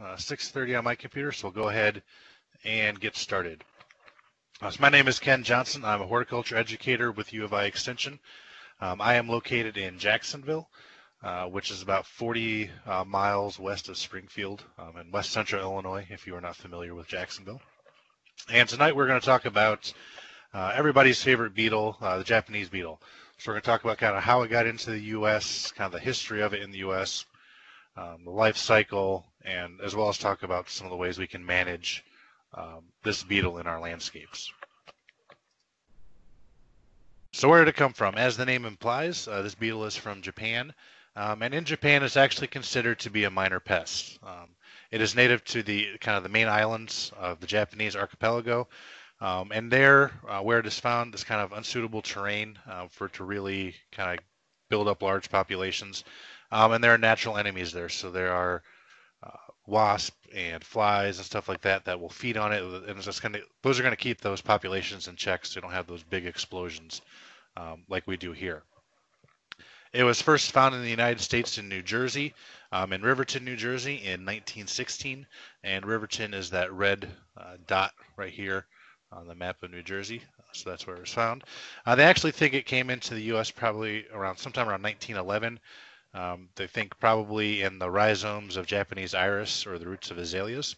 It's 6:30 on my computer, so we'll go ahead and get started. So my name is Ken Johnson. I'm a horticulture educator with U of I Extension. I am located in Jacksonville, which is about 40 miles west of Springfield in West Central Illinois, if you are not familiar with Jacksonville. And tonight we're going to talk about everybody's favorite beetle, the Japanese beetle. So we're going to talk about kind of how it got into the U.S., kind of the history of it in the U.S., the life cycle, and as well as talk about some of the ways we can manage this beetle in our landscapes. So where did it come from? As the name implies, this beetle is from Japan, and in Japan it's actually considered to be a minor pest. It is native to the kind of the main islands of the Japanese archipelago, and there where it is found is kind of unsuitable terrain for it to really kind of build up large populations. And there are natural enemies there, so there are wasps and flies and stuff like that that will feed on it, and it's just those are going to keep those populations in check so you don't have those big explosions like we do here. It was first found in the United States in New Jersey, in Riverton, New Jersey, in 1916, and Riverton is that red dot right here on the map of New Jersey. So that's where it was found. They actually think it came into the U.S. probably around sometime around 1911. They think probably in the rhizomes of Japanese iris or the roots of azaleas.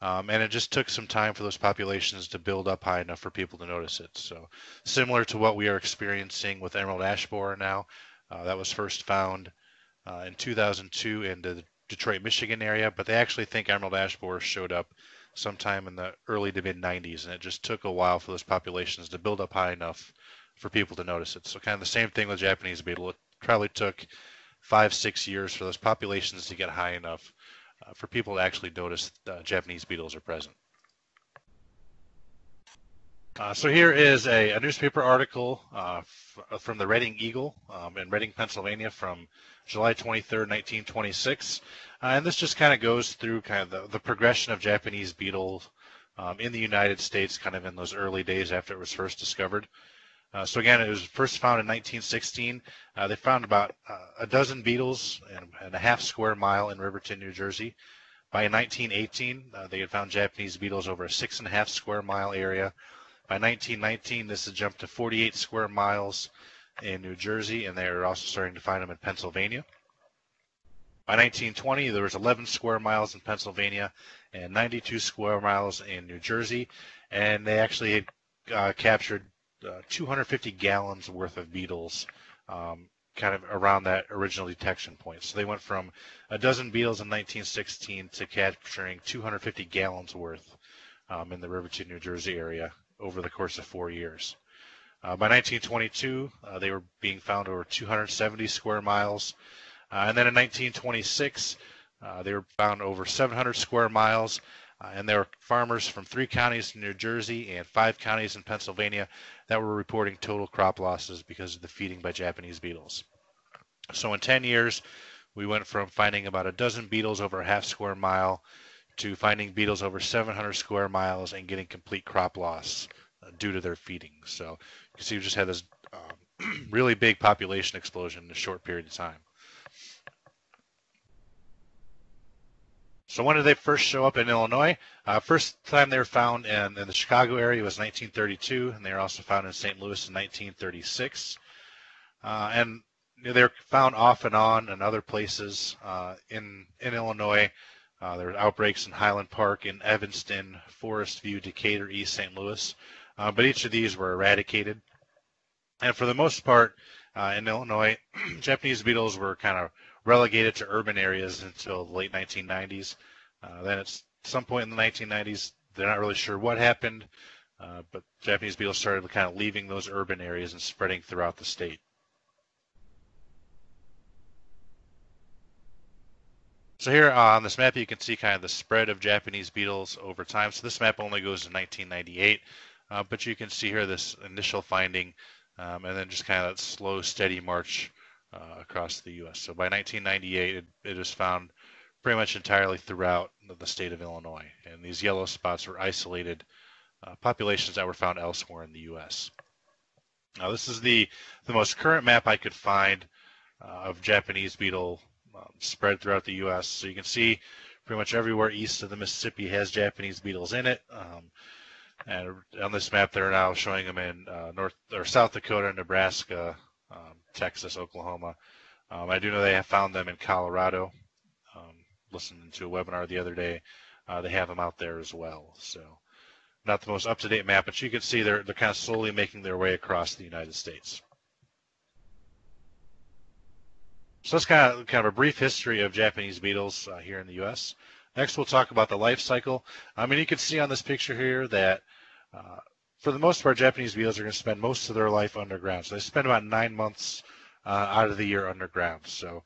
And it just took some time for those populations to build up high enough for people to notice it. So similar to what we are experiencing with emerald ash borer now, that was first found in 2002 in the Detroit, Michigan area, but they actually think emerald ash borer showed up sometime in the early to mid 90s, and it just took a while for those populations to build up high enough for people to notice it. So kind of the same thing with Japanese beetle. It probably took 5-6 years for those populations to get high enough for people to actually notice that Japanese beetles are present. So here is a newspaper article from the Reading Eagle in Reading, Pennsylvania from July 23, 1926. And this just kind of goes through kind of the progression of Japanese beetle in the United States kind of in those early days after it was first discovered. So again, it was first found in 1916. They found about a dozen beetles in a half square mile in Riverton, New Jersey. By 1918, they had found Japanese beetles over a 6.5 square mile area. By 1919, this had jumped to 48 square miles in New Jersey, and they were also starting to find them in Pennsylvania. By 1920, there was 11 square miles in Pennsylvania and 92 square miles in New Jersey, and they actually had captured 250 gallons worth of beetles kind of around that original detection point. So they went from a dozen beetles in 1916 to capturing 250 gallons worth in the Riverton, New Jersey area over the course of 4 years. By 1922, they were being found over 270 square miles. And then in 1926, they were found over 700 square miles. And there were farmers from 3 counties in New Jersey and 5 counties in Pennsylvania that were reporting total crop losses because of the feeding by Japanese beetles. So in 10 years, we went from finding about a dozen beetles over a half square mile to finding beetles over 700 square miles and getting complete crop loss due to their feeding. So you can see we just had this really big population explosion in a short period of time. So when did they first show up in Illinois? First time they were found in the Chicago area was 1932, and they were also found in St. Louis in 1936. And they were found off and on in other places in Illinois. There were outbreaks in Highland Park, in Evanston, Forest View, Decatur, East St. Louis. But each of these were eradicated. And for the most part, in Illinois, Japanese beetles were kind of relegated to urban areas until the late 1990s. Then at some point in the 1990s, they're not really sure what happened, but Japanese beetles started kind of leaving those urban areas and spreading throughout the state. So here on this map, you can see kind of the spread of Japanese beetles over time. So this map only goes to 1998, but you can see here this initial finding, and then just kind of that slow, steady march across the U.S. So by 1998, it was found pretty much entirely throughout the state of Illinois. And these yellow spots were isolated populations that were found elsewhere in the U.S. Now, this is the most current map I could find of Japanese beetle spread throughout the U.S. So you can see pretty much everywhere east of the Mississippi has Japanese beetles in it. And on this map, they're now showing them in South Dakota, Nebraska, Texas, Oklahoma. I do know they have found them in Colorado. Listening to a webinar the other day, they have them out there as well. So not the most up-to-date map, but you can see they're kind of slowly making their way across the United States. So that's kind of a brief history of Japanese beetles here in the U.S. Next, we'll talk about the life cycle. I mean, you can see on this picture here that for the most part, Japanese beetles are going to spend most of their life underground. So they spend about 9 months out of the year underground. So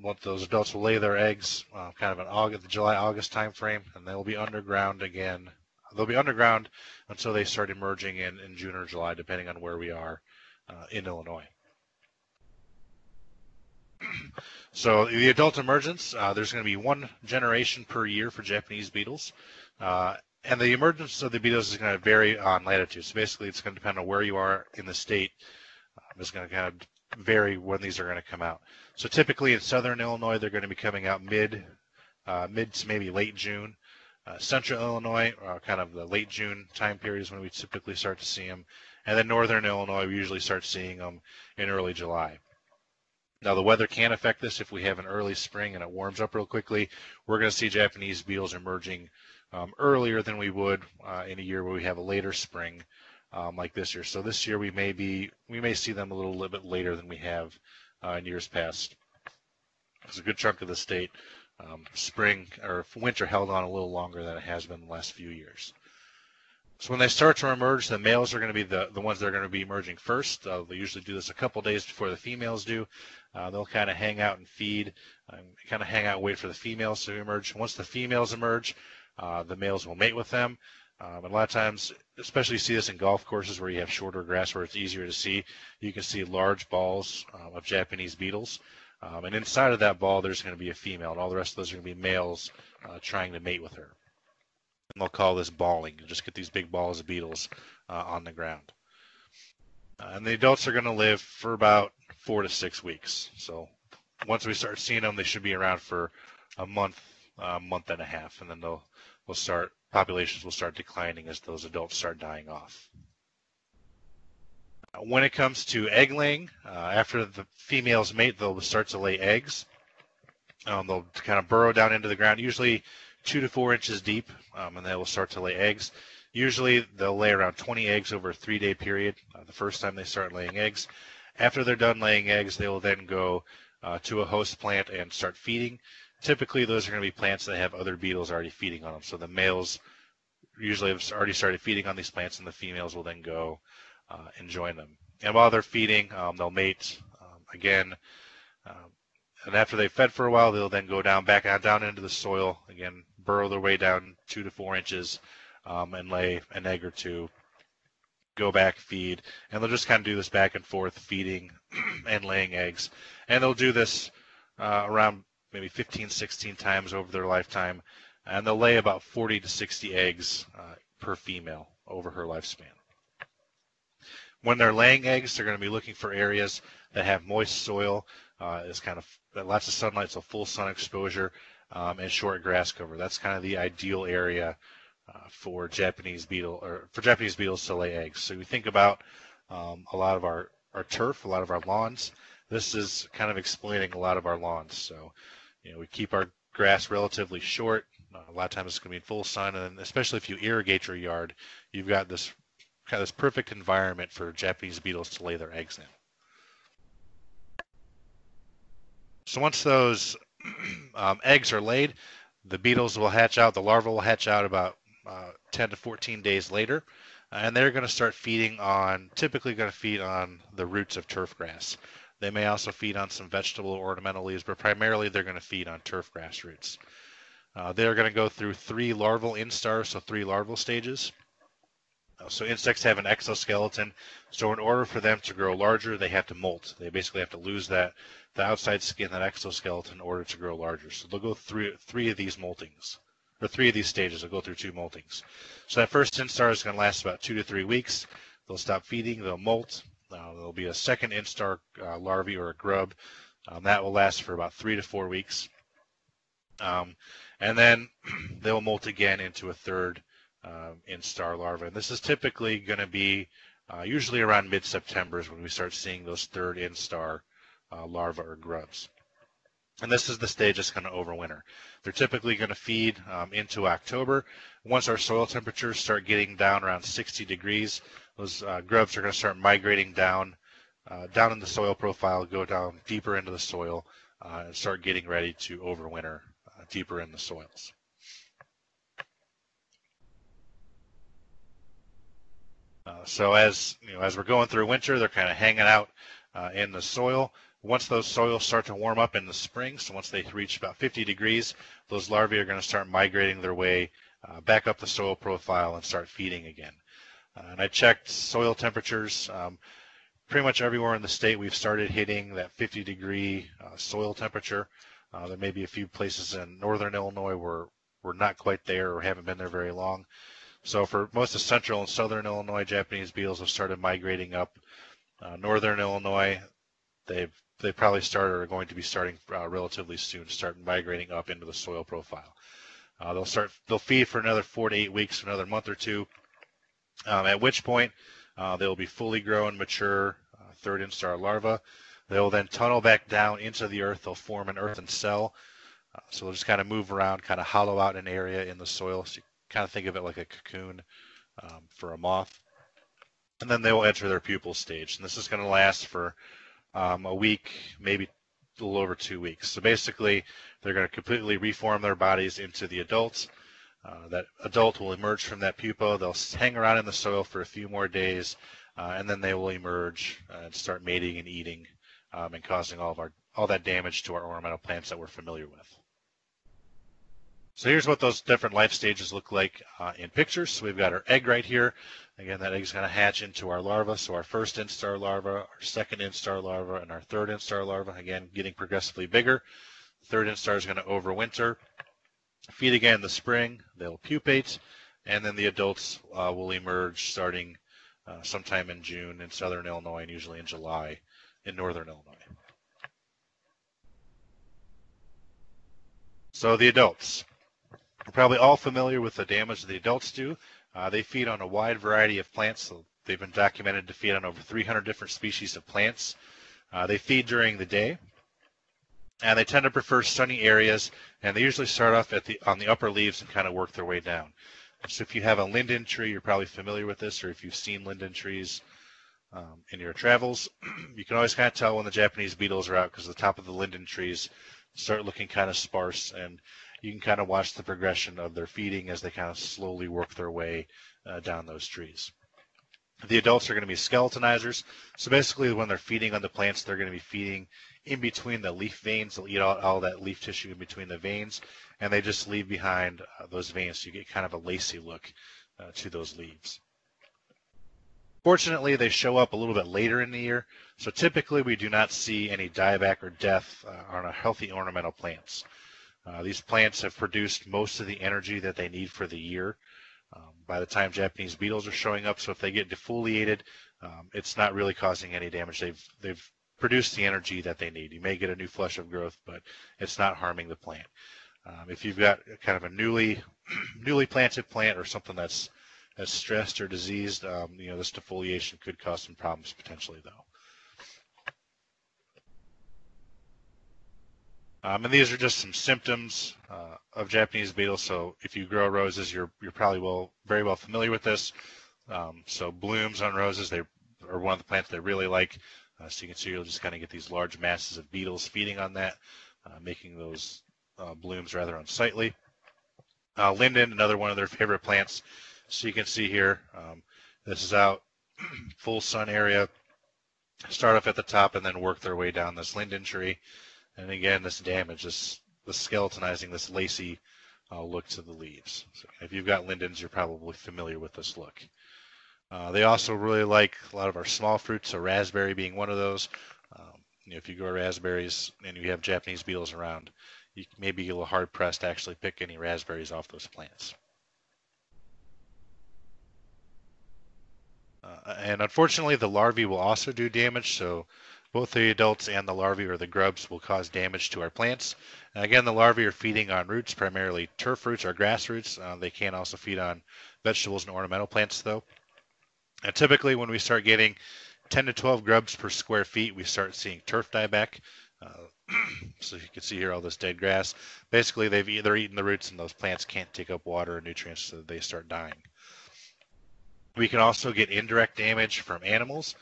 once those adults will lay their eggs kind of in the July-August time frame, and they'll be underground again. They'll be underground until they start emerging in June or July, depending on where we are in Illinois. So the adult emergence, there's going to be one generation per year for Japanese beetles. And the emergence of the beetles is going to vary on latitude. So basically, it's going to depend on where you are in the state. It's going to kind of vary when these are going to come out. So typically in southern Illinois, they're going to be coming out mid to maybe late June. Central Illinois, kind of the late June time period is when we typically start to see them. And then northern Illinois, we usually start seeing them in early July. Now, the weather can affect this. If we have an early spring and it warms up real quickly, we're going to see Japanese beetles emerging earlier than we would in a year where we have a later spring like this year. So this year we may see them a little bit later than we have in years past. Because a good chunk of the state, spring or winter held on a little longer than it has been the last few years. So when they start to emerge, the males are going to be the ones that are going to be emerging first. They usually do this a couple days before the females do. They'll kind of hang out and feed, kind of hang out and wait for the females to emerge. Once the females emerge, the males will mate with them. And a lot of times, especially you see this in golf courses where you have shorter grass where it's easier to see, you can see large balls of Japanese beetles. And inside of that ball, there's going to be a female, and all the rest of those are going to be males trying to mate with her. And they'll call this balling. You just get these big balls of beetles on the ground. And the adults are going to live for about 4 to 6 weeks. So once we start seeing them, they should be around for a month, month and a half, and then populations will start declining as those adults start dying off. When it comes to egg laying, after the females mate, they'll start to lay eggs. They'll kind of burrow down into the ground, usually 2 to 4 inches deep, and they will start to lay eggs. Usually they'll lay around 20 eggs over a 3-day period, the first time they start laying eggs. After they're done laying eggs, they will then go to a host plant and start feeding. Typically, those are going to be plants that have other beetles already feeding on them. So the males usually have already started feeding on these plants, and the females will then go and join them. And while they're feeding, they'll mate again. And after they've fed for a while, they'll then go back down into the soil, again, burrow their way down 2 to 4 inches and lay an egg or two, go back, feed, and they'll just kind of do this back and forth, feeding and laying eggs. And they'll do this around maybe 15, 16 times over their lifetime, and they'll lay about 40 to 60 eggs per female over her lifespan. When they're laying eggs, they're going to be looking for areas that have moist soil, is kind of lots of sunlight, so full sun exposure, and short grass cover. That's kind of the ideal area for Japanese beetles to lay eggs. So we think about a lot of our turf, a lot of our lawns. This is kind of explaining a lot of our lawns. So, you know, we keep our grass relatively short. A lot of times it's going to be in full sun, and especially if you irrigate your yard, you've got this kind of this perfect environment for Japanese beetles to lay their eggs in. So once those eggs are laid, the beetles will hatch out, the larvae will hatch out about 10 to 14 days later, and they're going to start feeding on, typically going to feed on the roots of turf grass. They may also feed on some vegetable or ornamental leaves, but primarily they're going to feed on turf grass roots. They're going to go through 3 larval instars, so 3 larval stages. So insects have an exoskeleton, so in order for them to grow larger, they have to molt. They basically have to lose the outside skin, that exoskeleton, in order to grow larger. So they'll go through 3 of these moltings, or 3 of these stages. They'll go through 2 moltings. So that first instar is going to last about 2 to 3 weeks. They'll stop feeding. They'll molt. There'll be a second instar larvae or a grub. That will last for about 3 to 4 weeks. And then they'll molt again into a third instar larva. And this is typically going to be usually around mid-September is when we start seeing those third instar larvae or grubs. And this is the stage that's going to overwinter. They're typically going to feed into October. Once our soil temperatures start getting down around 60 degrees, those grubs are going to start migrating down in the soil profile, go down deeper into the soil, and start getting ready to overwinter deeper in the soils. So as you know, as we're going through winter, they're kind of hanging out in the soil. Once those soils start to warm up in the spring, so once they reach about 50 degrees, those larvae are going to start migrating their way back up the soil profile and start feeding again. And I checked soil temperatures. Pretty much everywhere in the state, we've started hitting that 50-degree soil temperature. There may be a few places in northern Illinois where we're not quite there or haven't been there very long. So for most of central and southern Illinois, Japanese beetles have started migrating up. Northern Illinois, they probably started or are going to be starting relatively soon, start migrating up into the soil profile. They'll feed for another 4 to 8 weeks, another month or two, at which point they'll be fully grown, mature, third instar larvae. They'll then tunnel back down into the earth. They'll form an earthen cell. So they'll just kind of move around, kind of hollow out an area in the soil. So you kind of think of it like a cocoon for a moth. And then they will enter their pupal stage. And this is going to last for a week, maybe a little over 2 weeks. So basically, they're going to completely reform their bodies into the adults. That adult will emerge from that pupa. They'll hang around in the soil for a few more days, and then they will emerge and start mating and eating and causing all that damage to our ornamental plants that we're familiar with. So here's what those different life stages look like in pictures. So we've got our egg right here. Again, that egg is going to hatch into our larva. So our first instar larva, our second instar larva, and our third instar larva. Again, getting progressively bigger. The third instar is going to overwinter, feed again in the spring. They'll pupate, and then the adults will emerge starting sometime in June in southern Illinois, and usually in July in northern Illinois. So the adults. We're probably all familiar with the damage the adults do. They feed on a wide variety of plants. So they've been documented to feed on over 300 different species of plants. They feed during the day, and they tend to prefer sunny areas, and they usually start off on the upper leaves and kind of work their way down. So if you have a linden tree, you're probably familiar with this, or if you've seen linden trees in your travels, you can always kind of tell when the Japanese beetles are out because the top of the linden trees start looking kind of sparse, and you can kind of watch the progression of their feeding as they kind of slowly work their way down those trees. The adults are going to be skeletonizers. So basically when they're feeding on the plants, they're going to be feeding in between the leaf veins. They'll eat all that leaf tissue in between the veins, and they just leave behind those veins, so you get kind of a lacy look to those leaves. Fortunately, they show up a little bit later in the year, so typically we do not see any dieback or death on our healthy ornamental plants. These plants have produced most of the energy that they need for the year by the time Japanese beetles are showing up, so if they get defoliated, it's not really causing any damage. They've produced the energy that they need. You may get a new flush of growth, but it's not harming the plant. If you've got kind of a newly planted plant or something that's stressed or diseased, you know, this defoliation could cause some problems potentially, though. And these are just some symptoms of Japanese beetles. So if you grow roses, you're probably very well familiar with this. So blooms on roses, they are one of the plants they really like. So you can see you'll just kind of get these large masses of beetles feeding on that, making those blooms rather unsightly. Linden, another one of their favorite plants. So you can see here, this is out full sun area. Start off at the top and then work their way down this linden tree. And again, this damage, this skeletonizing, this lacy look to the leaves. So if you've got lindens, you're probably familiar with this look. They also really like a lot of our small fruits, so raspberry being one of those. You know, if you grow raspberries and you have Japanese beetles around, you may be a little hard-pressed to actually pick any raspberries off those plants. And unfortunately, the larvae will also do damage, so Both the adults and the larvae or the grubs will cause damage to our plants. And again, the larvae are feeding on roots, primarily turf roots or grass roots. They can also feed on vegetables and ornamental plants, though. And typically, when we start getting 10 to 12 grubs per square feet, we start seeing turf dieback. So you can see here all this dead grass. Basically, they've either eaten the roots and those plants can't take up water or nutrients, so they start dying. We can also get indirect damage from animals.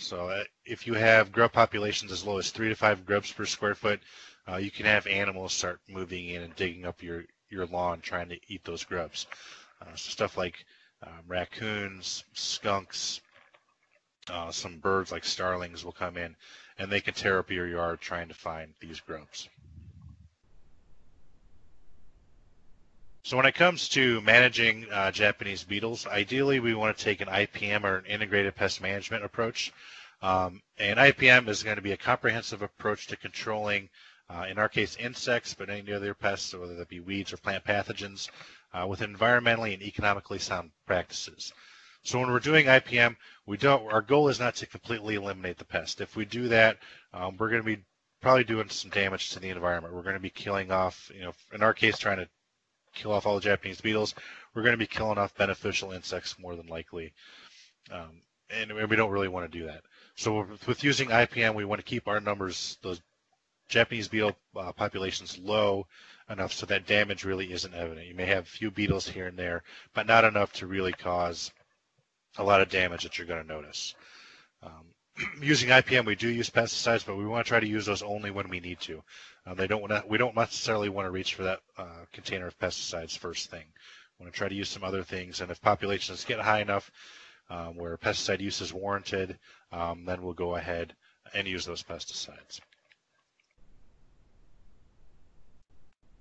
So if you have grub populations as low as 3 to 5 grubs per square foot, you can have animals start moving in and digging up your lawn trying to eat those grubs. So stuff like raccoons, skunks, some birds like starlings will come in and they can tear up your yard trying to find these grubs. So when it comes to managing Japanese beetles, ideally we want to take an IPM or an integrated pest management approach. And IPM is going to be a comprehensive approach to controlling, in our case, insects, but any other pests, whether that be weeds or plant pathogens, with environmentally and economically sound practices. So when we're doing IPM, our goal is not to completely eliminate the pest. If we do that, we're going to be probably doing some damage to the environment. We're going to be killing off, in our case, trying to kill off all the Japanese beetles, we're going to be killing off beneficial insects more than likely. And we don't really want to do that. So with using IPM, we want to keep our numbers, those Japanese beetle populations low enough so that damage really isn't evident. You may have a few beetles here and there, but not enough to really cause a lot of damage that you're going to notice. Using IPM, we do use pesticides, but we want to try to use those only when we need to. We don't necessarily want to reach for that container of pesticides first thing. We want to try to use some other things, and if populations get high enough where pesticide use is warranted, then we'll go ahead and use those pesticides.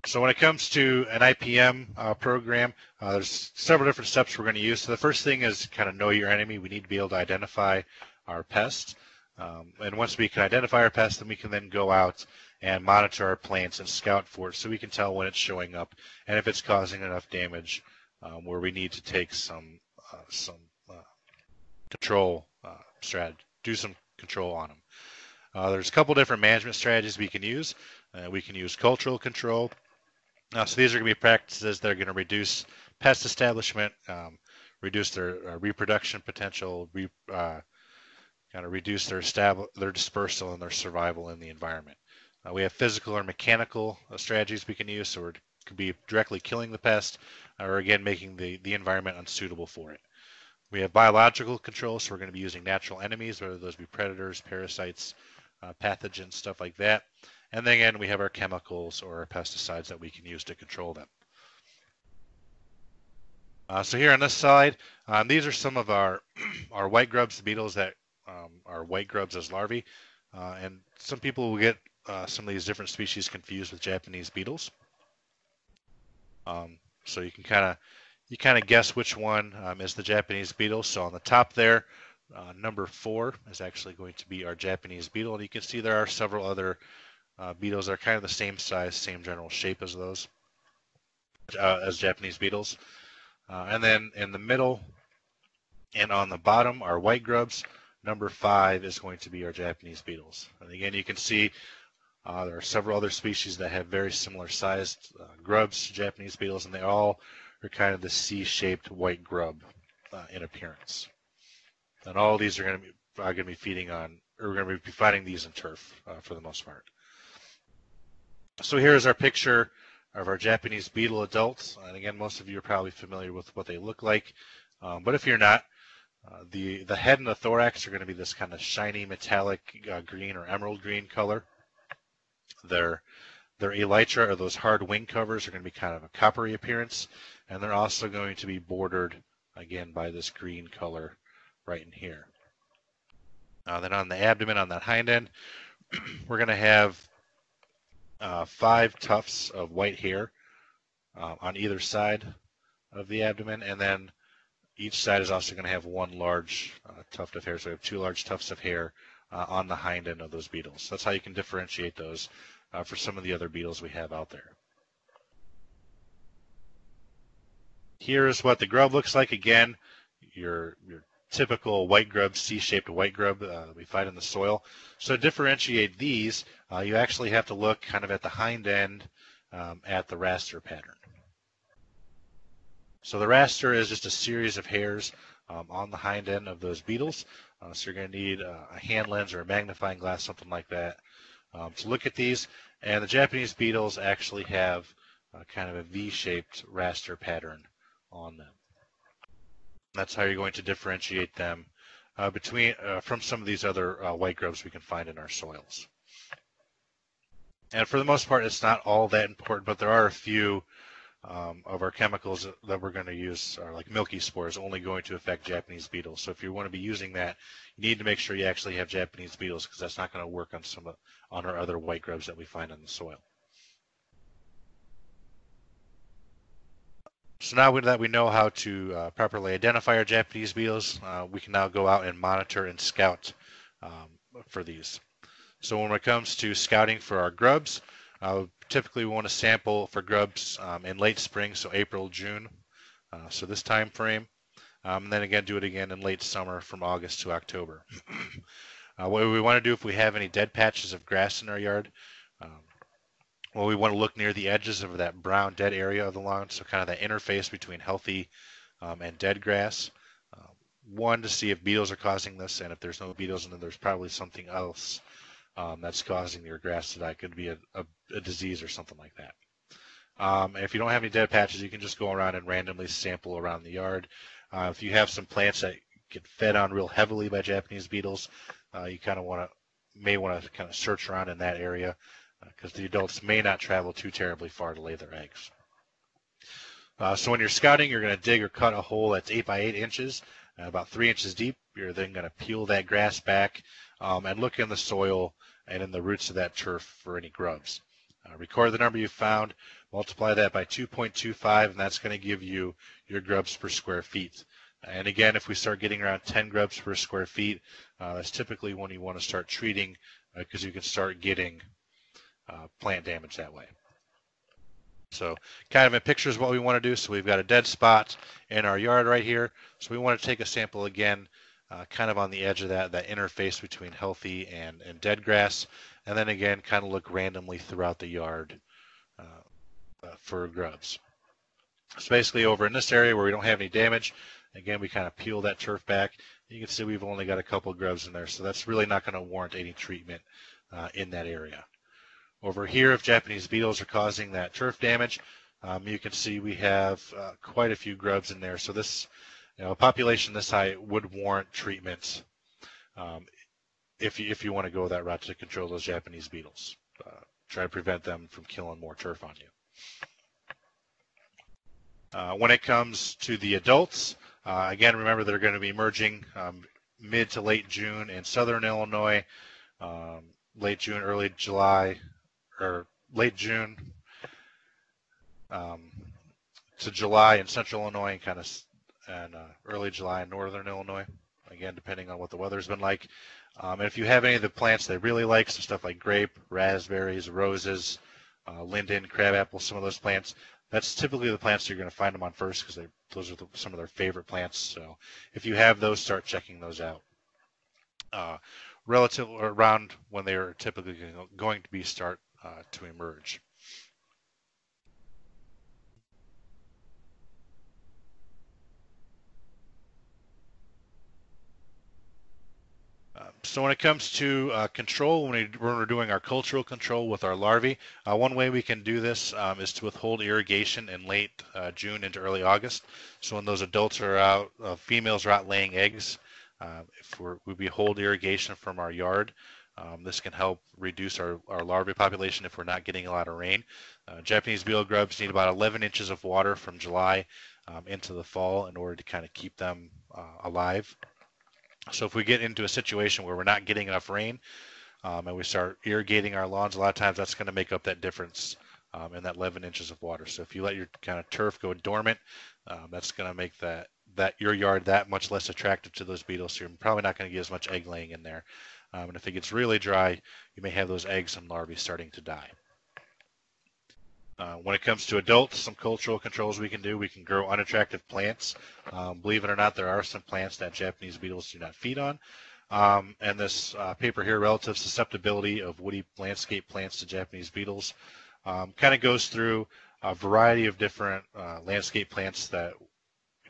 So when it comes to an IPM program, there's several different steps we're going to use. So the first thing is kind of know your enemy. We need to be able to identify our pests. And once we can identify our pests, then we can then go out and monitor our plants and scout for it so we can tell when it's showing up and if it's causing enough damage where we need to take do some control on them. There's a couple different management strategies we can use. We can use cultural control. So these are going to be practices that are going to reduce pest establishment, reduce their reproduction potential, kind of reduce their dispersal and their survival in the environment. We have physical or mechanical strategies we can use, so it could be directly killing the pest or, again, making the environment unsuitable for it. We have biological control, so we're going to be using natural enemies, whether those be predators, parasites, pathogens, stuff like that. And then, again, we have our chemicals or our pesticides that we can use to control them. So here on this side, these are some of our white grubs, the beetles that are white grubs as larvae. And some people will get some of these different species confused with Japanese beetles. So you can kind of guess which one is the Japanese beetle. So on the top there, number 4 is actually going to be our Japanese beetle. And you can see there are several other beetles that are kind of the same size, same general shape as those, as Japanese beetles. And then in the middle and on the bottom are white grubs. Number 5 is going to be our Japanese beetles. And again, you can see there are several other species that have very similar sized grubs to Japanese beetles, and they all are kind of the C-shaped white grub in appearance. And all of these are going to be feeding on, or we're going to be finding these in turf for the most part. So here's our picture of our Japanese beetle adults. And again, most of you are probably familiar with what they look like. But if you're not, the head and the thorax are going to be this kind of shiny metallic green or emerald green color. Their elytra, or those hard wing covers, are going to be kind of a coppery appearance, and they're also going to be bordered, again, by this green color right in here. Then on the abdomen, on that hind end, we're going to have 5 tufts of white hair on either side of the abdomen, and then each side is also going to have 1 large tuft of hair, so we have 2 large tufts of hair on the hind end of those beetles. That's how you can differentiate those for some of the other beetles we have out there. Here is what the grub looks like. Again, your typical white grub, C-shaped white grub we find in the soil. So to differentiate these, you actually have to look kind of at the hind end at the raster pattern. So the raster is just a series of hairs on the hind end of those beetles. So you're going to need a hand lens or a magnifying glass, something like that, to look at these. And the Japanese beetles actually have kind of a V-shaped raster pattern on them. That's how you're going to differentiate them from some of these other white grubs we can find in our soils. And for the most part, it's not all that important, but there are a few of our chemicals that we're going to use, are like milky spores, only going to affect Japanese beetles. So if you want to be using that, you need to make sure you actually have Japanese beetles, because that's not going to work on on our other white grubs that we find in the soil. So now that we know how to properly identify our Japanese beetles, we can now go out and monitor and scout for these. So when it comes to scouting for our grubs, typically we want to sample for grubs in late spring, so April, June, so this time frame. And then again, do it again in late summer from August to October. What we want to do if we have any dead patches of grass in our yard, well, we want to look near the edges of that brown dead area of the lawn, so kind of that interface between healthy and dead grass. One, to see if beetles are causing this, and if there's no beetles, then there's probably something else that's causing your grass to die. It could be a disease or something like that. If you don't have any dead patches, you can just go around and randomly sample around the yard. If you have some plants that get fed on real heavily by Japanese beetles, you kind of may want to search around in that area, because the adults may not travel too terribly far to lay their eggs. So when you're scouting, you're going to dig or cut a hole that's 8 by 8 inches, about 3 inches deep. You're then going to peel that grass back and look in the soil and in the roots of that turf for any grubs. Record the number you found, multiply that by 2.25, and that's going to give you your grubs per square feet. And again, if we start getting around 10 grubs per square feet, that's typically when you want to start treating, because you can start getting plant damage that way. So kind of a picture is what we want to do. So we've got a dead spot in our yard right here. So we want to take a sample again, kind of on the edge of that interface between healthy and dead grass. And then again, kind of look randomly throughout the yard for grubs. So basically over in this area where we don't have any damage, again, we kind of peel that turf back. You can see we've only got a couple grubs in there. So that's really not going to warrant any treatment in that area. Over here, if Japanese beetles are causing that turf damage, you can see we have quite a few grubs in there. So this, a population this high would warrant treatments if you want to go that route to control those Japanese beetles. Try to prevent them from killing more turf on you. When it comes to the adults, again, remember they're going to be emerging mid to late June in southern Illinois, late June, early July, or late June to July in central Illinois, and early July in northern Illinois, again depending on what the weather's been like. And if you have any of the plants they really like, so stuff like grape, raspberries, roses, linden, crabapple, some of those plants, that's typically the plants you're going to find them on first, because those are some of their favorite plants. So if you have those, start checking those out relative around when they are typically going to start to emerge. So when it comes to control, when we're doing our cultural control with our larvae, one way we can do this is to withhold irrigation in late June into early August. So when those adults are out, females are out laying eggs, if we withhold irrigation from our yard, this can help reduce our larvae population if we're not getting a lot of rain. Japanese beetle grubs need about 11 inches of water from July into the fall in order to kind of keep them alive. So if we get into a situation where we're not getting enough rain and we start irrigating our lawns, a lot of times that's going to make up that difference in that 11 inches of water. So if you let your kind of turf go dormant, that's going to make your yard that much less attractive to those beetles, so you're probably not going to get as much egg laying in there. And if it gets really dry, you may have those eggs and larvae starting to die. When it comes to adults, some cultural controls we can do. We can grow unattractive plants. Believe it or not, there are some plants that Japanese beetles do not feed on. And this paper here, Relative Susceptibility of Woody Landscape Plants to Japanese Beetles, kind of goes through a variety of different landscape plants that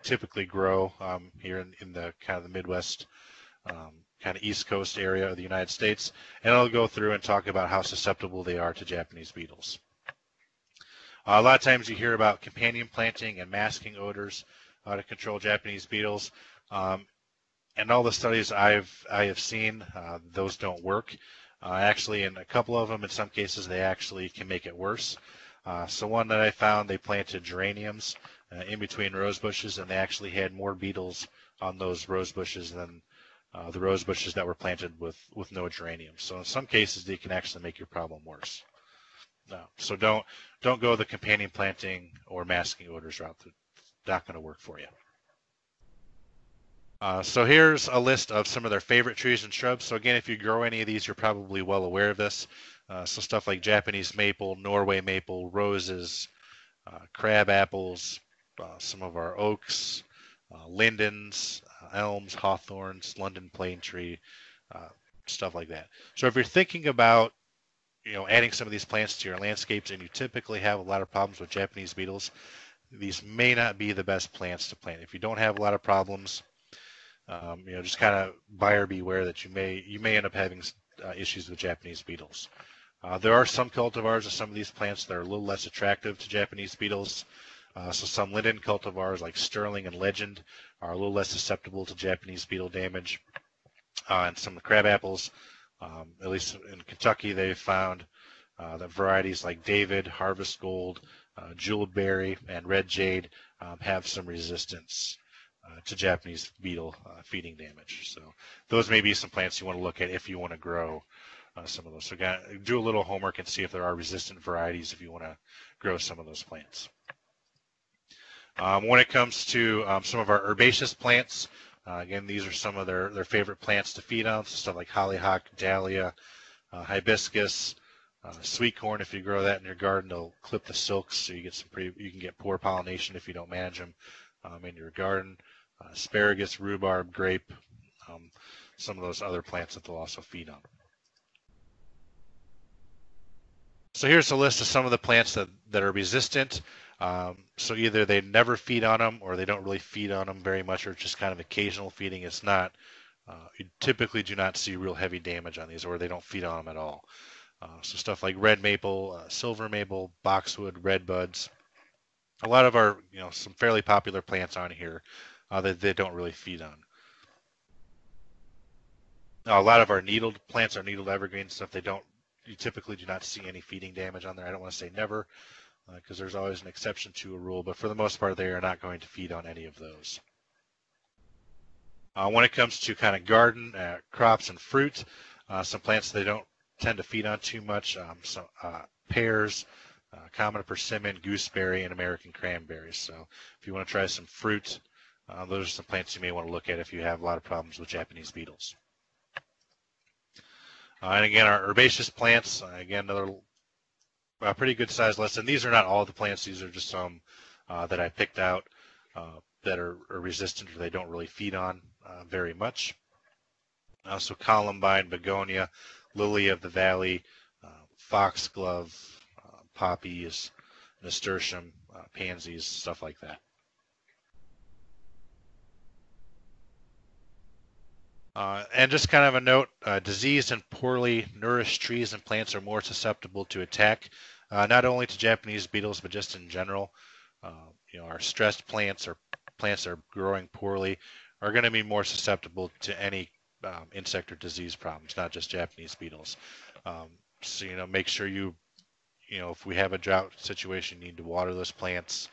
typically grow here in the kind of the Midwest, kind of East Coast area of the United States. And it'll go through and talk about how susceptible they are to Japanese beetles. A lot of times you hear about companion planting and masking odors to control Japanese beetles. And all the studies I have seen, those don't work. Actually, in a couple of them, in some cases, they actually can make it worse. So one that I found, they planted geraniums in between rose bushes, and they actually had more beetles on those rose bushes than the rose bushes that were planted with no geraniums. So in some cases, they can actually make your problem worse. So don't go the companion planting or masking odors route. Not going to work for you. So here's a list of some of their favorite trees and shrubs. So again, if you grow any of these, you're probably well aware of this. So stuff like Japanese maple, Norway maple, roses, crab apples, some of our oaks, lindens, elms, hawthorns, London plane tree, stuff like that. So if you're thinking about adding some of these plants to your landscapes, and you typically have a lot of problems with Japanese beetles, these may not be the best plants to plant. If you don't have a lot of problems, just kind of buyer beware that you may end up having issues with Japanese beetles. There are some cultivars of some of these plants that are a little less attractive to Japanese beetles. So some linden cultivars like Sterling and Legend are a little less susceptible to Japanese beetle damage, and some of the crab apples. At least in Kentucky, they found that varieties like David, Harvest Gold, Jewelberry, and Red Jade have some resistance to Japanese beetle feeding damage. So those may be some plants you want to look at if you want to grow some of those. So do a little homework and see if there are resistant varieties if you want to grow some of those plants. When it comes to some of our herbaceous plants, again, these are some of their favorite plants to feed on, so stuff like hollyhock, dahlia, hibiscus, sweet corn. If you grow that in your garden, they'll clip the silks, so you get you can get poor pollination if you don't manage them in your garden. Asparagus, rhubarb, grape, some of those other plants that they'll also feed on. So here's a list of some of the plants that are resistant. So either they never feed on them, or they don't really feed on them very much, or just kind of occasional feeding. It's not, you typically do not see real heavy damage on these, or they don't feed on them at all. So stuff like red maple, silver maple, boxwood, red buds. A lot of our, some fairly popular plants on here that they don't really feed on. Now, a lot of our needled plants, our needled evergreen stuff, you typically do not see any feeding damage on there. I don't want to say never, because there's always an exception to a rule, but for the most part, they are not going to feed on any of those. When it comes to kind of garden crops and fruit, some plants they don't tend to feed on too much, pears, common persimmon, gooseberry, and American cranberries. So if you want to try some fruit, those are some plants you may want to look at if you have a lot of problems with Japanese beetles. And again, our herbaceous plants, again, another a pretty good size list, and these are not all the plants. These are just some that I picked out that are resistant, or they don't really feed on very much. So columbine, begonia, lily of the valley, foxglove, poppies, nasturtium, pansies, stuff like that. And just kind of a note, diseased and poorly nourished trees and plants are more susceptible to attack, not only to Japanese beetles, but just in general. Our stressed plants or plants that are growing poorly are going to be more susceptible to any insect or disease problems, not just Japanese beetles. So, make sure if we have a drought situation, you need to water those plants.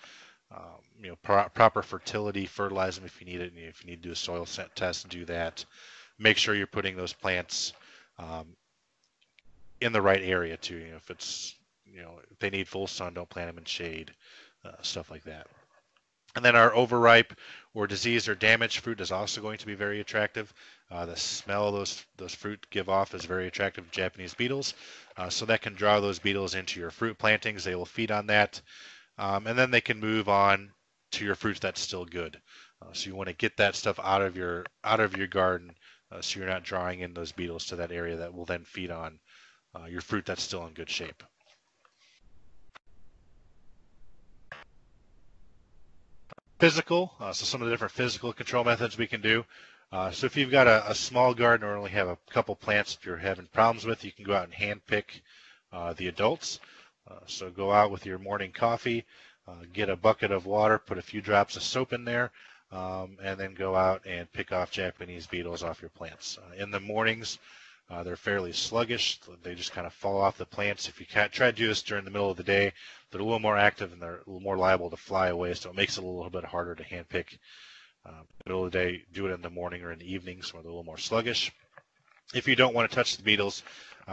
Proper fertility, fertilize them if you need it. And if you need to do a soil test, do that. Make sure you're putting those plants in the right area too. If it's if they need full sun, don't plant them in shade, stuff like that. And then our overripe or diseased or damaged fruit is also going to be very attractive. The smell of those fruit give off is very attractive to Japanese beetles. So that can draw those beetles into your fruit plantings. They will feed on that. And then they can move on to your fruits that's still good. So you want to get that stuff out of your garden so you're not drawing in those beetles to that area that will then feed on your fruit that's still in good shape. Physical, so some of the different physical control methods we can do. So if you've got a small garden or only have a couple plants that you're having problems with, you can go out and hand pick the adults. So go out with your morning coffee, get a bucket of water, put a few drops of soap in there, and then go out and pick off Japanese beetles off your plants. In the mornings, they're fairly sluggish. They just kind of fall off the plants. If you try to do this during the middle of the day, they're a little more active and they're a little more liable to fly away, so it makes it a little bit harder to handpick. Middle of the day, do it in the morning or in the evenings where they're a little more sluggish. If you don't want to touch the beetles,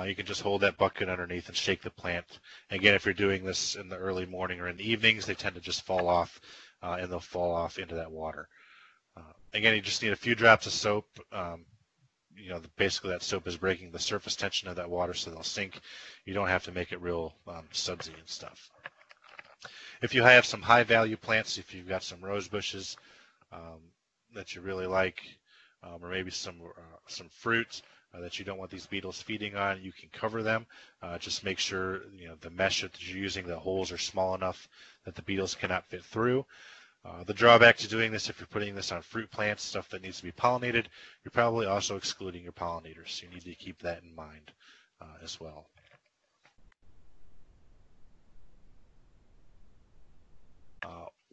you can just hold that bucket underneath and shake the plant. Again, if you're doing this in the early morning or in the evenings, they tend to just fall off, and they'll fall off into that water. Again, you just need a few drops of soap. You know, basically that soap is breaking the surface tension of that water, so they'll sink. You don't have to make it real sudsy and stuff. If you have some high-value plants, if you've got some rose bushes that you really like, or maybe some fruit that you don't want these beetles feeding on, you can cover them. Just make sure you know the mesh that you're using, the holes are small enough that the beetles cannot fit through. The drawback to doing this, if you're putting this on fruit plants, stuff that needs to be pollinated, you're probably also excluding your pollinators. So you need to keep that in mind as well.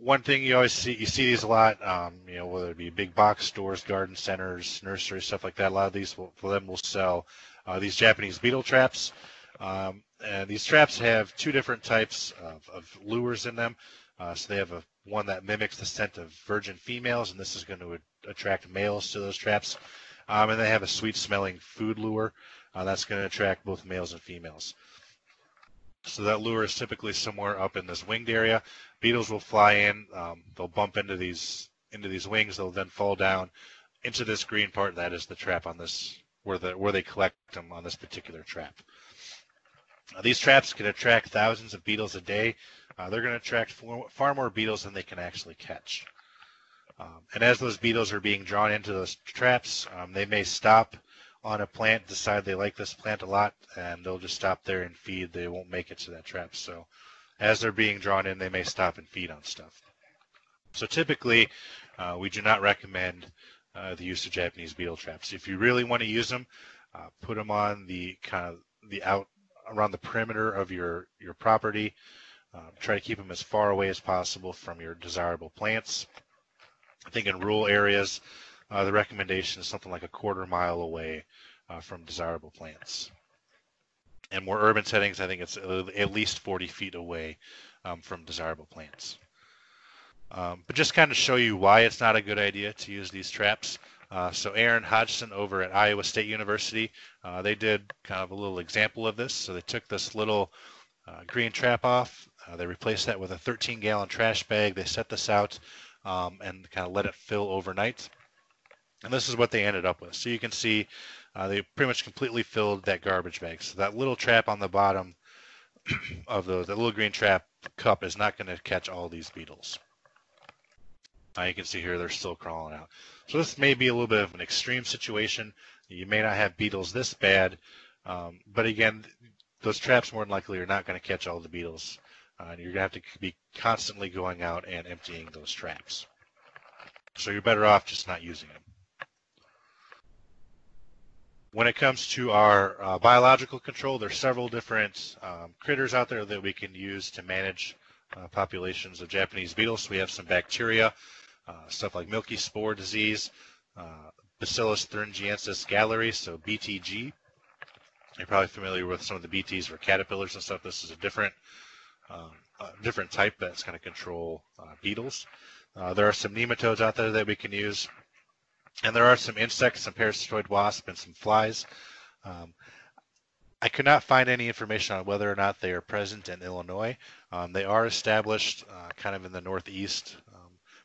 One thing you always see, you see these a lot, you know, whether it be big box stores, garden centers, nurseries, stuff like that. A lot of these will sell these Japanese beetle traps. And these traps have two different types of lures in them. So they have one that mimics the scent of virgin females, and this is going to attract males to those traps. And they have a sweet-smelling food lure that's going to attract both males and females. So that lure is typically somewhere up in this winged area. Beetles will fly in. They'll bump into these wings. They'll then fall down into this green part. That is the trap on this where they collect them on this particular trap. These traps can attract thousands of beetles a day. They're going to attract far more beetles than they can actually catch. And as those beetles are being drawn into those traps, they may stop on a plant, decide they like this plant a lot, and they'll just stop there and feed. They won't make it to that trap. So as they're being drawn in, they may stop and feed on stuff. So typically, we do not recommend the use of Japanese beetle traps. If you really want to use them, put them on around the perimeter of your property. Try to keep them as far away as possible from your desirable plants. I think in rural areas, the recommendation is something like a quarter-mile away from desirable plants. In more urban settings, I think it's at least 40 feet away from desirable plants. But just kind of show you why it's not a good idea to use these traps. So Aaron Hodgson over at Iowa State University, they did kind of a little example of this. So they took this little green trap off. They replaced that with a 13-gallon trash bag. They set this out and kind of let it fill overnight. And this is what they ended up with. So you can see they pretty much completely filled that garbage bag. So that little trap on the bottom of that little green trap cup is not going to catch all these beetles. You can see here they're still crawling out. So this may be a little bit of an extreme situation. You may not have beetles this bad, but again, those traps more than likely are not going to catch all the beetles. And you're going to have to be constantly going out and emptying those traps. So you're better off just not using them. When it comes to our biological control, there's several different critters out there that we can use to manage populations of Japanese beetles. We have some bacteria, stuff like milky spore disease, Bacillus thuringiensis galleri, so BTG. You're probably familiar with some of the BTs or caterpillars and stuff. This is a different type that's going to control beetles. There are some nematodes out there that we can use. And there are some insects, some parasitoid wasps, and some flies. I could not find any information on whether or not they are present in Illinois. They are established kind of in the northeast,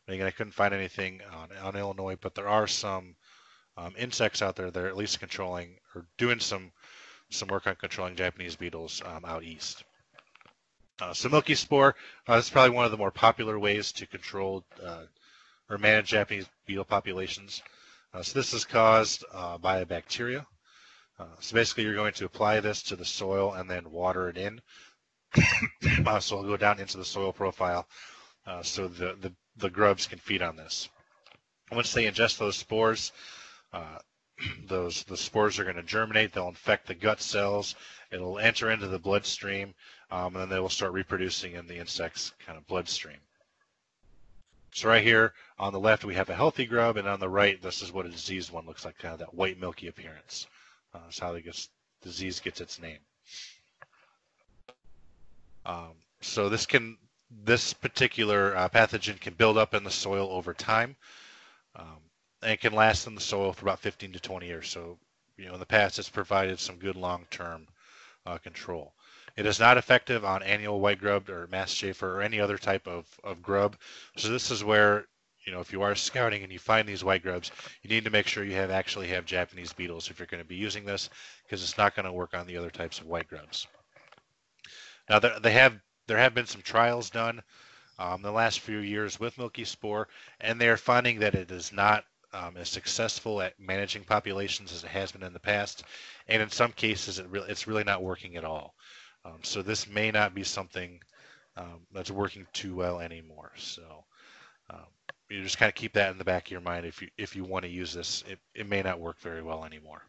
And again, I couldn't find anything on Illinois, but there are some insects out there that are at least controlling or doing some work on controlling Japanese beetles out east. So milky spore, that's probably one of the more popular ways to control or manage Japanese beetle populations. So this is caused by a bacteria. So basically you're going to apply this to the soil and then water it in. So it'll go down into the soil profile so the grubs can feed on this. Once they ingest those spores, the spores are going to germinate. They'll infect the gut cells. It'll enter into the bloodstream, and then they will start reproducing in the insect's kind of bloodstream. So right here on the left we have a healthy grub, and on the right this is what a diseased one looks like, kind of that white milky appearance. That's how the disease gets its name. So this particular pathogen can build up in the soil over time, and it can last in the soil for about 15 to 20 years. So, you know, in the past it's provided some good long-term control. It is not effective on annual white grub or mastchafer or any other type of grub. So this is where, you know, if you are scouting and you find these white grubs, you need to make sure you actually have Japanese beetles if you're going to be using this, because it's not going to work on the other types of white grubs. Now there have been some trials done the last few years with milky spore, and they're finding that it is not as successful at managing populations as it has been in the past, and in some cases it's really not working at all. So this may not be something that's working too well anymore. So you just kind of keep that in the back of your mind. If you want to use this, it may not work very well anymore.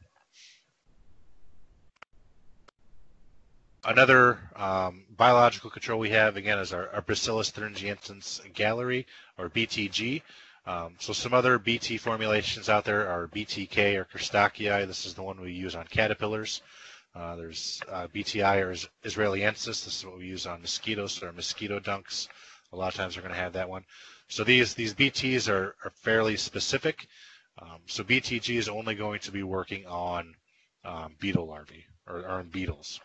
Another biological control we have, again, is our Bacillus thuringiensis galleri, or BTG. So some other BT formulations out there are BTK or Crustacei. This is the one we use on caterpillars. There's BTI or Israeliensis. This is what we use on mosquitoes or mosquito dunks. A lot of times we're going to have that one. So these BTs are fairly specific. So BTG is only going to be working on beetle larvae or on beetles.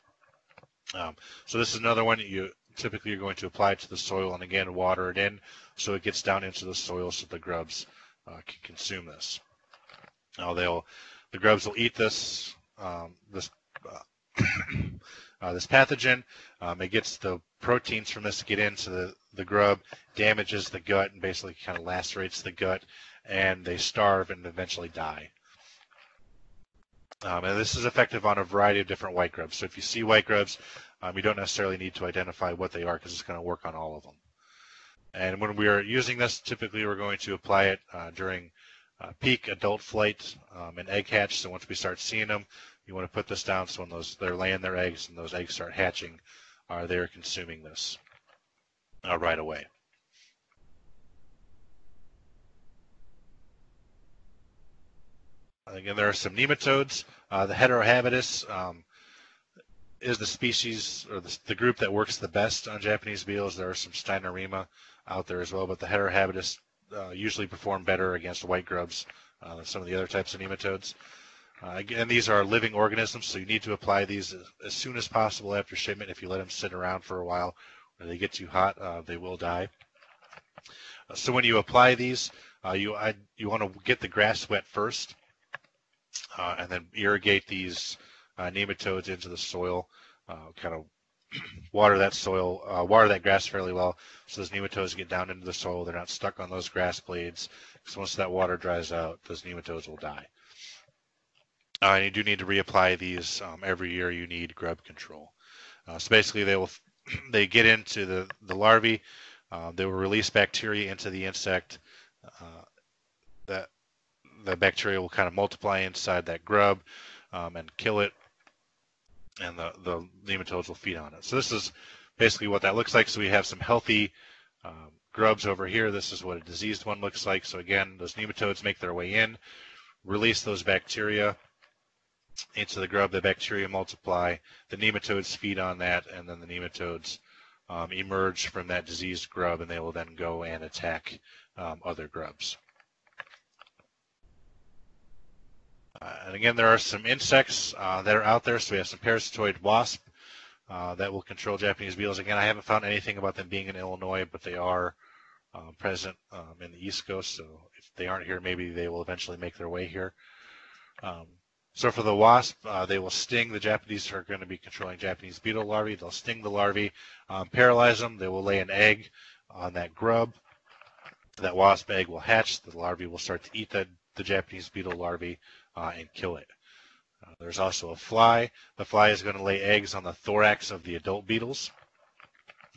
So this is another one that you typically are going to apply to the soil, and again water it in so it gets down into the soil so the grubs can consume this. Now the grubs will eat this this pathogen. It gets the proteins from this to get into the grub, damages the gut, and basically kind of lacerates the gut, and they starve and eventually die. And this is effective on a variety of different white grubs. So if you see white grubs, you don't necessarily need to identify what they are because it's going to work on all of them. And when we are using this, typically we're going to apply it during peak adult flight and egg hatch. So once we start seeing them, you want to put this down so when they're laying their eggs and those eggs start hatching, they're consuming this right away. Again, there are some nematodes. The Heterorhabditis is the species or the group that works the best on Japanese beetles. There are some Steinorema out there as well, but the Heterorhabditis usually perform better against white grubs than some of the other types of nematodes. Again, these are living organisms, so you need to apply these as soon as possible after shipment. If you let them sit around for a while or they get too hot, they will die. So when you apply these, you want to get the grass wet first. And then irrigate these nematodes into the soil, kind of water that grass fairly well so those nematodes get down into the soil. They're not stuck on those grass blades, because once that water dries out, those nematodes will die. And you do need to reapply these every year. You need grub control. So basically they get into the larvae, they will release bacteria into the insect. The bacteria will kind of multiply inside that grub and kill it, and the nematodes will feed on it. So this is basically what that looks like. So we have some healthy grubs over here. This is what a diseased one looks like. So again, those nematodes make their way in, release those bacteria into the grub. The bacteria multiply, the nematodes feed on that, and then the nematodes emerge from that diseased grub, and they will then go and attack other grubs. And again, there are some insects that are out there. So we have some parasitoid wasp that will control Japanese beetles. Again, I haven't found anything about them being in Illinois, but they are present in the East Coast. So if they aren't here, maybe they will eventually make their way here. So for the wasp, they will sting. The Japanese are going to be controlling Japanese beetle larvae. They'll sting the larvae, paralyze them. They will lay an egg on that grub. That wasp egg will hatch. The larvae will start to eat the Japanese beetle larvae and kill it. There's also a fly. The fly is going to lay eggs on the thorax of the adult beetles.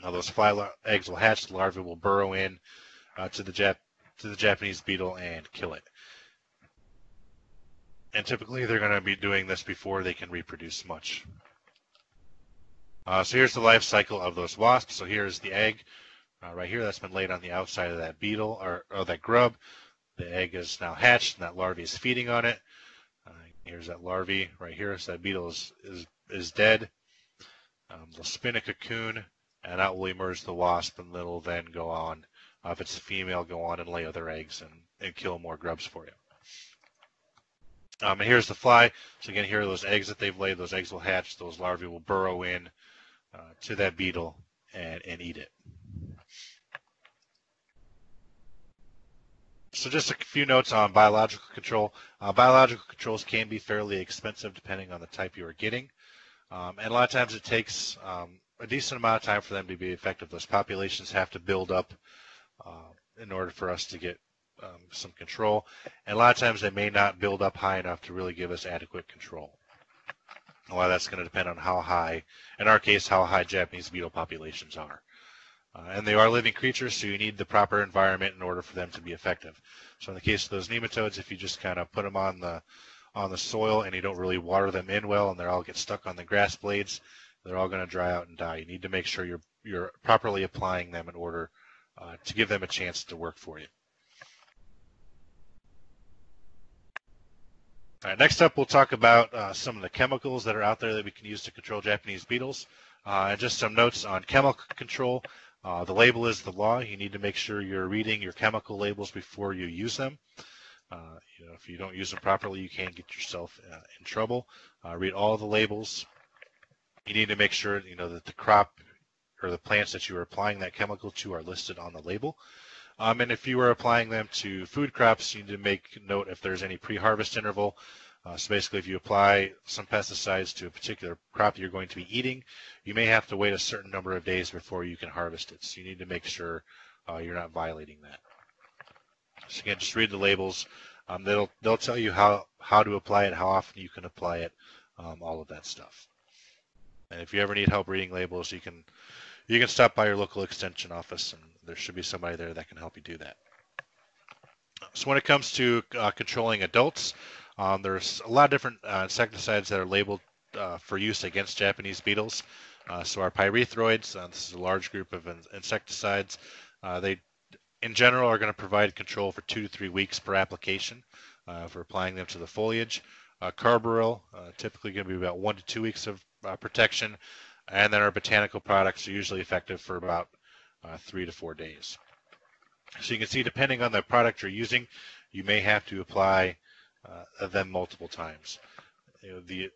Now those fly eggs will hatch. The larvae will burrow in to the Japanese beetle and kill it. And typically they're going to be doing this before they can reproduce much. So here's the life cycle of those wasps. So here's the egg right here that's been laid on the outside of that beetle or that grub. The egg is now hatched and that larvae is feeding on it. Here's that larvae right here. So that beetle is dead. They'll spin a cocoon and out will emerge the wasp, and it'll then go on, if it's a female, go on and lay other eggs and kill more grubs for you. And here's the fly. So again, here are those eggs that they've laid. Those eggs will hatch. Those larvae will burrow in to that beetle and eat it. So just a few notes on biological control. Biological controls can be fairly expensive depending on the type you are getting. And a lot of times it takes a decent amount of time for them to be effective. Those populations have to build up in order for us to get some control, and a lot of times they may not build up high enough to really give us adequate control. A lot of that's going to depend on how high, in our case, how high Japanese beetle populations are. And they are living creatures, so you need the proper environment in order for them to be effective. So in the case of those nematodes, if you just kind of put them on the soil and you don't really water them in well, and they all get stuck on the grass blades, they're all going to dry out and die. You need to make sure you're properly applying them in order to give them a chance to work for you. All right, next up, we'll talk about some of the chemicals that are out there that we can use to control Japanese beetles. And just some notes on chemical control. The label is the law. You need to make sure you're reading your chemical labels before you use them. You know, if you don't use them properly, you can get yourself in trouble. Read all the labels. You need to make sure that the crop or the plants that you are applying that chemical to are listed on the label. And if you are applying them to food crops, you need to make note if there's any pre-harvest interval. So basically, if you apply some pesticides to a particular crop you're going to be eating, you may have to wait a certain number of days before you can harvest it. So you need to make sure you're not violating that. So again, just read the labels. They'll tell you how to apply it, how often you can apply it, all of that stuff. And if you ever need help reading labels, you can stop by your local extension office, and there should be somebody there that can help you do that. So when it comes to controlling adults, there's a lot of different insecticides that are labeled for use against Japanese beetles. So our pyrethroids, this is a large group of insecticides. They, in general, are going to provide control for 2 to 3 weeks per application for applying them to the foliage. Carbaryl, typically going to be about 1 to 2 weeks of protection. And then our botanical products are usually effective for about 3 to 4 days. So you can see, depending on the product you're using, you may have to apply them multiple times. The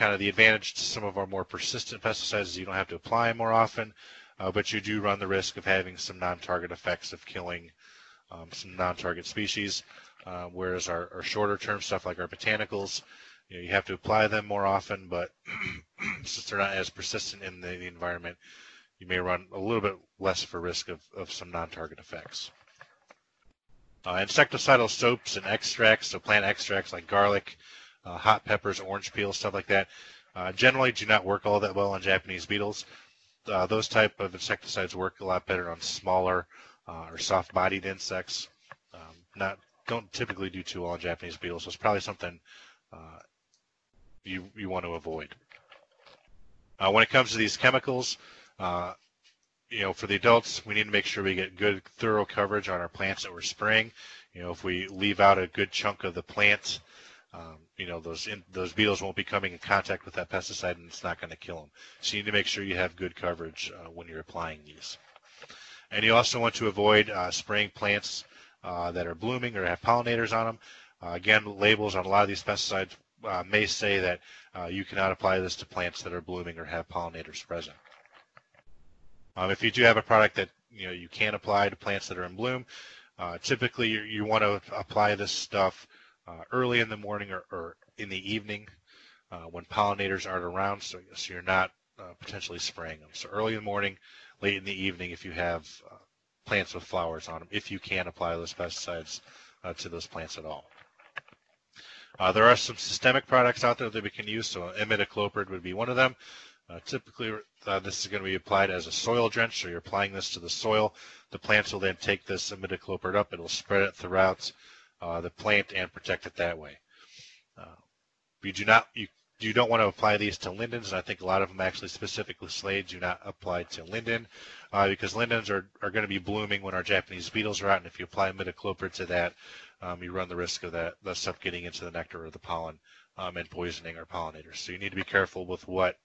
advantage to some of our more persistent pesticides is you don't have to apply them more often, but you do run the risk of having some non-target effects of killing some non-target species, whereas our shorter-term stuff like our botanicals, you have to apply them more often, but since they're not as persistent in the environment, you may run a little bit less for risk of some non-target effects. Insecticidal soaps and extracts, so plant extracts like garlic, hot peppers, orange peel, stuff like that, generally do not work all that well on Japanese beetles. Those type of insecticides work a lot better on smaller or soft-bodied insects. Don't typically do too well on Japanese beetles, so it's probably something you want to avoid. When it comes to these chemicals, for the adults, we need to make sure we get good, thorough coverage on our plants that we're spraying. If we leave out a good chunk of the plant, those beetles won't be coming in contact with that pesticide, and it's not going to kill them. So you need to make sure you have good coverage when you're applying these. And you also want to avoid spraying plants that are blooming or have pollinators on them. Again, labels on a lot of these pesticides may say that you cannot apply this to plants that are blooming or have pollinators present. If you do have a product that you know, you can apply to plants that are in bloom. Typically, you want to apply this stuff early in the morning or in the evening when pollinators aren't around, so you're not potentially spraying them. So early in the morning, late in the evening, if you have plants with flowers on them, if you can apply those pesticides to those plants at all. There are some systemic products out there that we can use, so imidacloprid would be one of them. Typically, this is going to be applied as a soil drench, so you're applying this to the soil. The plants will then take this imidacloprid up. It will spread it throughout the plant and protect it that way. You don't want to apply these to lindens, and I think a lot of them actually specifically say do not apply to linden, because lindens are going to be blooming when our Japanese beetles are out, and if you apply imidacloprid to that, you run the risk of that stuff getting into the nectar or the pollen and poisoning our pollinators. So you need to be careful with what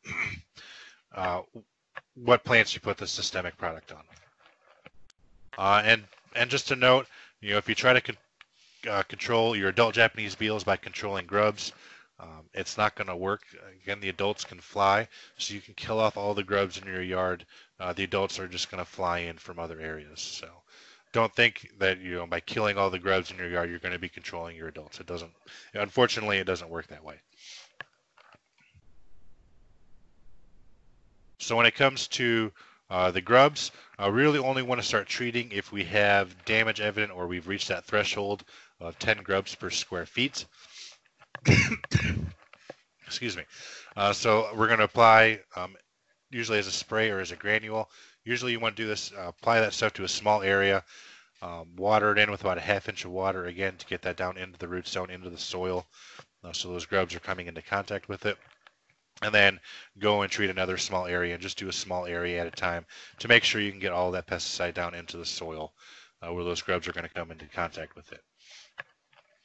plants you put this systemic product on. And just to note, you know, if you try to control your adult Japanese beetles by controlling grubs, it's not going to work. Again, the adults can fly, so you can kill off all the grubs in your yard. The adults are just going to fly in from other areas. So don't think that, you know, by killing all the grubs in your yard, you're going to be controlling your adults. It doesn't, unfortunately, it doesn't work that way. So when it comes to the grubs, I really only want to start treating if we have damage evident or we've reached that threshold of 10 grubs per square feet. Excuse me. So we're going to apply usually as a spray or as a granule. Usually you want to do this, apply that stuff to a small area, water it in with about a ½ inch of water again to get that down into the roots, down into the soil, so those grubs are coming into contact with it. And then go and treat another small area and just do a small area at a time to make sure you can get all that pesticide down into the soil where those grubs are going to come into contact with it.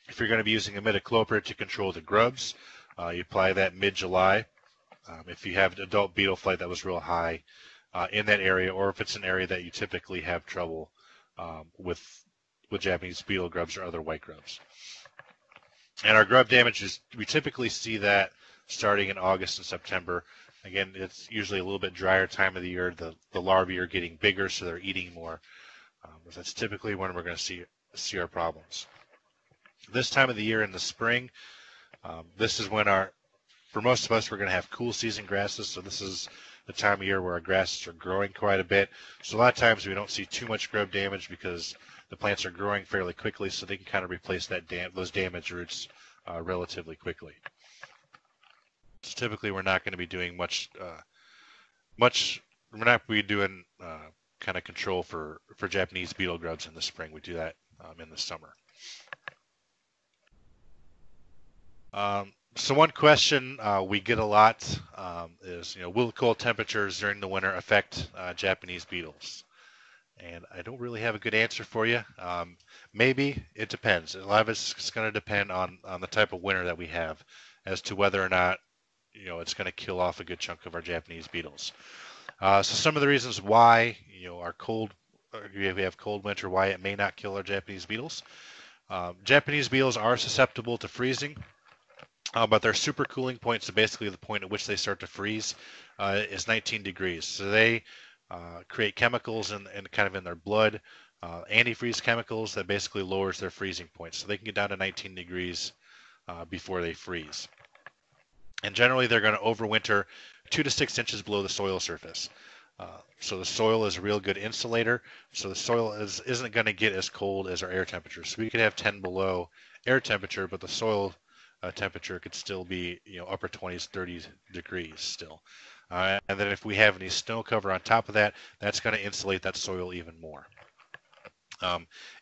If you're going to be using imidacloprid to control the grubs, you apply that mid-July. If you have adult beetle flight that was real high in that area, or if it's an area that you typically have trouble with Japanese beetle grubs or other white grubs. And our grub damage is, we typically see that starting in August and September. Again, it's usually a little bit drier time of the year. The larvae are getting bigger, so they're eating more. That's typically when we're going to see our problems. This time of the year in the spring, this is when for most of us, we're going to have cool season grasses. So this is the time of year where our grasses are growing quite a bit. So a lot of times we don't see too much grub damage because the plants are growing fairly quickly, so they can kind of replace that those damaged roots relatively quickly. So typically, we're not going to be doing much. We're not going to be doing kind of control for Japanese beetle grubs in the spring. We do that in the summer. So one question we get a lot is, you know, will cold temperatures during the winter affect Japanese beetles? And I don't really have a good answer for you. Maybe. It depends. A lot of it's going to depend on the type of winter that we have as to whether or not, you know, it's going to kill off a good chunk of our Japanese beetles. So some of the reasons why, you know, we have cold winter, why it may not kill our Japanese beetles. Japanese beetles are susceptible to freezing. But their super cooling point, so basically the point at which they start to freeze, is 19 degrees. So they create chemicals and kind of in their blood, antifreeze chemicals that basically lowers their freezing point. So they can get down to 19 degrees before they freeze. And generally, they're going to overwinter 2 to 6 inches below the soil surface. So the soil is a real good insulator. So the soil isn't going to get as cold as our air temperature. So we could have 10 below air temperature, but the soil temperature could still be, you know, upper 20s, 30 degrees still. And then if we have any snow cover on top of that, that's going to insulate that soil even more.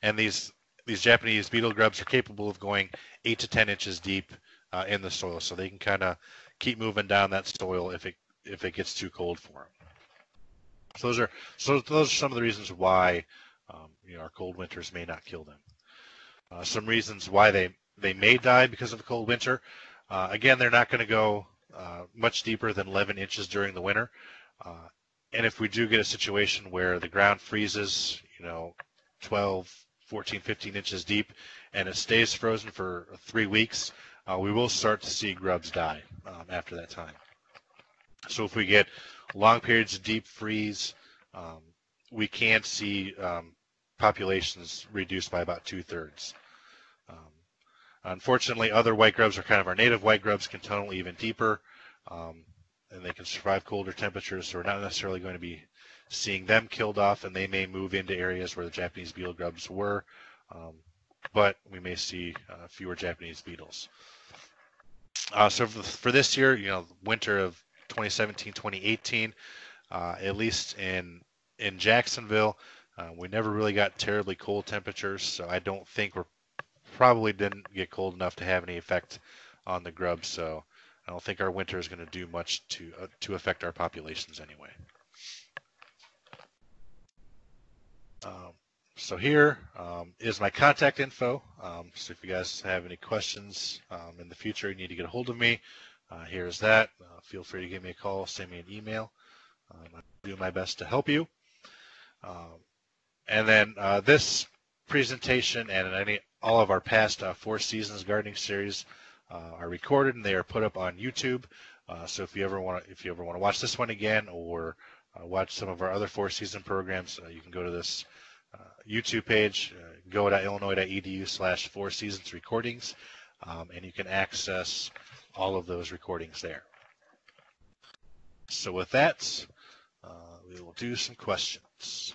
And these Japanese beetle grubs are capable of going 8 to 10 inches deep in the soil, so they can kind of keep moving down that soil if it gets too cold for them. So those are some of the reasons why you know, our cold winters may not kill them. Some reasons why they may die because of a cold winter. Again, they're not going to go much deeper than 11 inches during the winter. And if we do get a situation where the ground freezes, you know, 12, 14, 15 inches deep, and it stays frozen for 3 weeks, we will start to see grubs die after that time. So if we get long periods of deep freeze, we can see populations reduced by about 2/3. Unfortunately, other white grubs are kind of our native white grubs, can tunnel even deeper, and they can survive colder temperatures, so we're not necessarily going to be seeing them killed off, and they may move into areas where the Japanese beetle grubs were, but we may see fewer Japanese beetles. So for this year, you know, winter of 2017-2018, at least in Jacksonville, we never really got terribly cold temperatures, so I don't think we're probably didn't get cold enough to have any effect on the grubs, so I don't think our winter is going to do much to affect our populations anyway. So here is my contact info. So if you guys have any questions in the future, you need to get a hold of me. Here's that. Feel free to give me a call, send me an email. I'll do my best to help you. And then this presentation and all of our past Four Seasons gardening series are recorded and they are put up on YouTube. So if you ever want to watch this one again or watch some of our other Four Season programs, you can go to this YouTube page, go.illinois.edu/four-seasons-recordings, and you can access all of those recordings there. So with that, we will do some questions.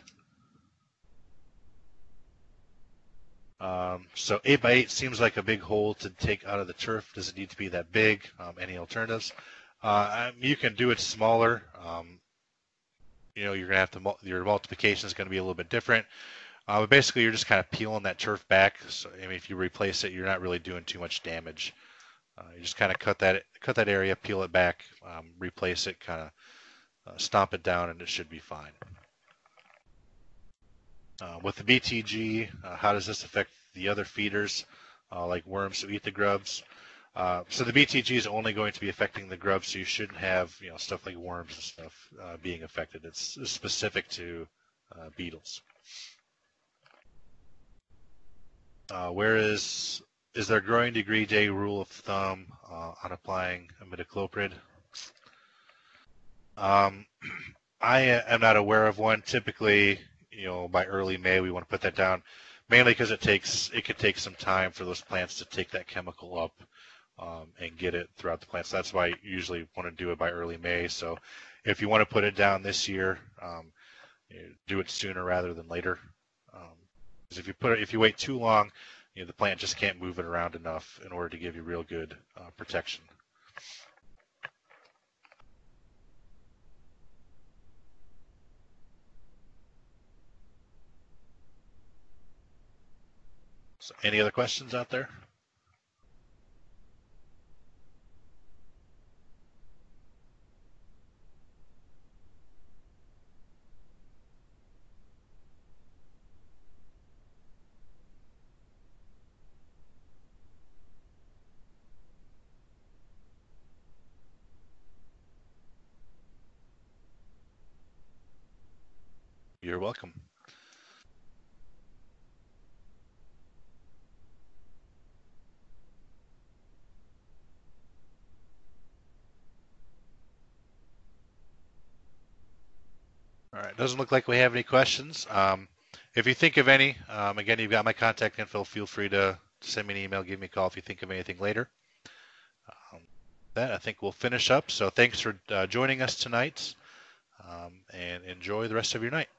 So 8x8 seems like a big hole to take out of the turf. Does it need to be that big? Any alternatives? You can do it smaller. You know, you're gonna have to, your multiplication is gonna be a little bit different. But basically, you're just kind of peeling that turf back. So I mean, if you replace it, you're not really doing too much damage. You just kind of cut that area, peel it back, replace it, kind of stomp it down, and it should be fine. With the BTG, how does this affect the other feeders, like worms who eat the grubs? So the BTG is only going to be affecting the grubs, so you shouldn't have, you know, stuff like worms and stuff being affected. It's specific to beetles. Is there a growing degree day rule of thumb on applying imidacloprid? I am not aware of one. Typically, you know, by early May, we want to put that down, mainly because it could take some time for those plants to take that chemical up and get it throughout the plant. So that's why you usually want to do it by early May. So if you want to put it down this year, you know, do it sooner rather than later. Because if you wait too long, you know, the plant just can't move it around enough in order to give you real good protection. So any other questions out there? You're welcome. All right, doesn't look like we have any questions. If you think of any, again, you've got my contact info. Feel free to send me an email, give me a call if you think of anything later. That I think we'll finish up. So thanks for joining us tonight, and enjoy the rest of your night.